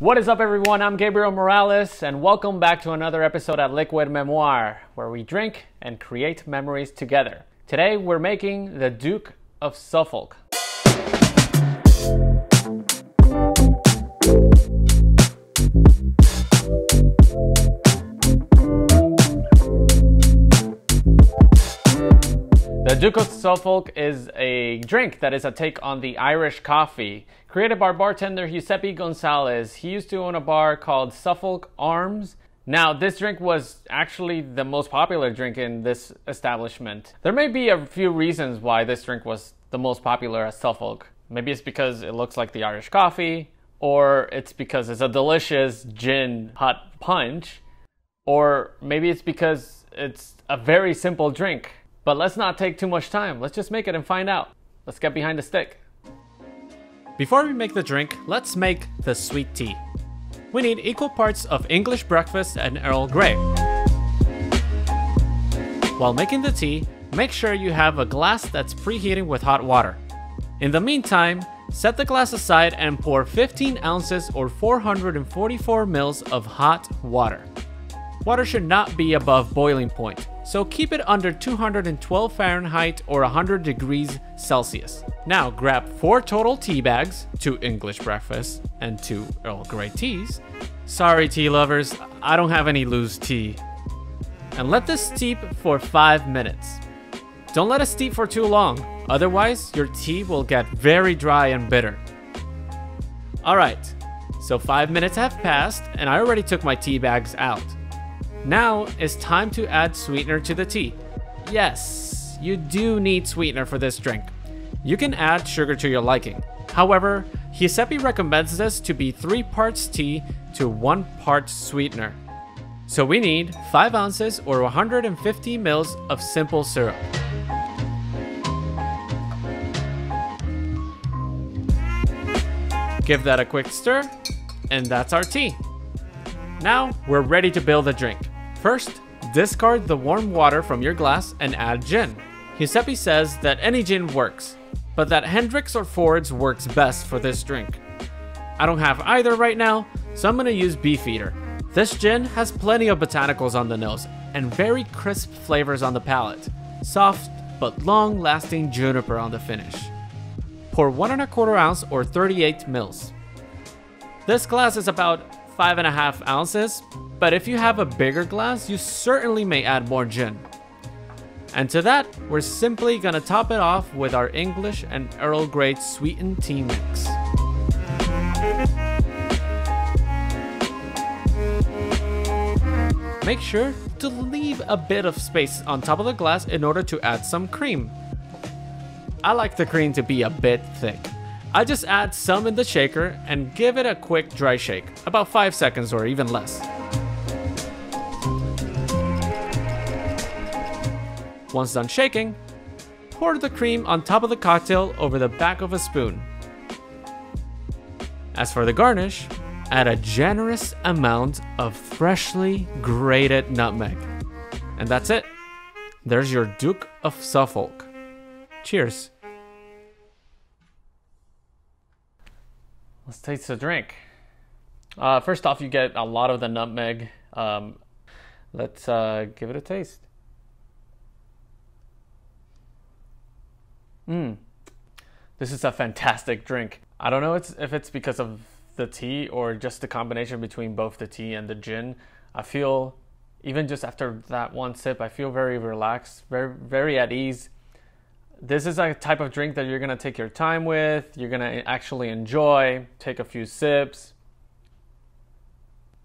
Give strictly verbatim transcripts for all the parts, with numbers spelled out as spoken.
What is up, everyone? I'm Gabriel Morales, and welcome back to another episode at Liquid Memoir, where we drink and create memories together. Today, we're making the Duke of Suffolk. The Duke of Suffolk is a drink that is a take on the Irish coffee, created by bartender Giuseppe Gonzalez. He used to own a bar called Suffolk Arms. Now, this drink was actually the most popular drink in this establishment. There may be a few reasons why this drink was the most popular at Suffolk. Maybe it's because it looks like the Irish coffee, or it's because it's a delicious gin hot punch, or maybe it's because it's a very simple drink. But let's not take too much time. Let's just make it and find out. Let's get behind the stick. Before we make the drink, let's make the sweet tea. We need equal parts of English Breakfast and Earl Grey. While making the tea, make sure you have a glass that's preheating with hot water. In the meantime, set the glass aside and pour fifteen ounces or four hundred forty-four mils of hot water. Water should not be above boiling point, so keep it under two hundred twelve Fahrenheit or one hundred degrees Celsius. Now grab four total tea bags, two English Breakfast and two Earl Grey teas. Sorry, tea lovers, I don't have any loose tea. And let this steep for five minutes. Don't let it steep for too long, otherwise your tea will get very dry and bitter. All right, so five minutes have passed and I already took my tea bags out. Now it's time to add sweetener to the tea. Yes, you do need sweetener for this drink. You can add sugar to your liking. However, Giuseppe recommends this to be three parts tea to one part sweetener. So we need five ounces or one hundred fifty mils of simple syrup. Give that a quick stir, and that's our tea. Now we're ready to build the drink. First, discard the warm water from your glass and add gin. Giuseppe says that any gin works, but that Hendrick's or Ford's works best for this drink. I don't have either right now, so I'm gonna use Beefeater. This gin has plenty of botanicals on the nose and very crisp flavors on the palate. Soft, but long-lasting juniper on the finish. Pour one and a quarter ounce or thirty-eight mils. This glass is about five and a half ounces, but if you have a bigger glass, you certainly may add more gin. And to that, we're simply gonna top it off with our English and Earl Grey sweetened tea mix. Make sure to leave a bit of space on top of the glass in order to add some cream. I like the cream to be a bit thick. I just add some in the shaker and give it a quick dry shake, about five seconds or even less. Once done shaking, pour the cream on top of the cocktail over the back of a spoon. As for the garnish, add a generous amount of freshly grated nutmeg. And that's it. There's your Duke of Suffolk. Cheers. Let's taste the drink. Uh, first off, you get a lot of the nutmeg. Um, let's uh, give it a taste. Mmm. This is a fantastic drink. I don't know it's, if it's because of the tea or just the combination between both the tea and the gin. I feel, even just after that one sip, I feel very relaxed, very, very at ease. This is a type of drink that you're gonna take your time with, you're gonna actually enjoy, take a few sips.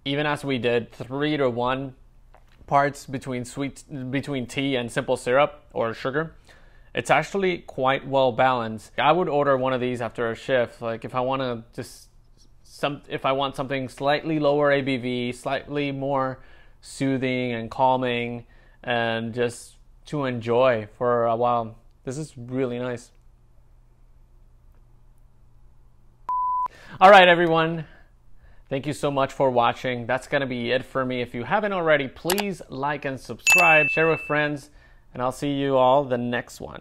Even as we did, three to one parts between sweet between tea and simple syrup or sugar. It's actually quite well balanced. I would order one of these after a shift. Like if I wanna just some if I want something slightly lower A B V, slightly more soothing and calming and just to enjoy for a while. This is really nice. All right, everyone. Thank you so much for watching. That's going to be it for me. If you haven't already, please like and subscribe, share with friends, and I'll see you all the next one.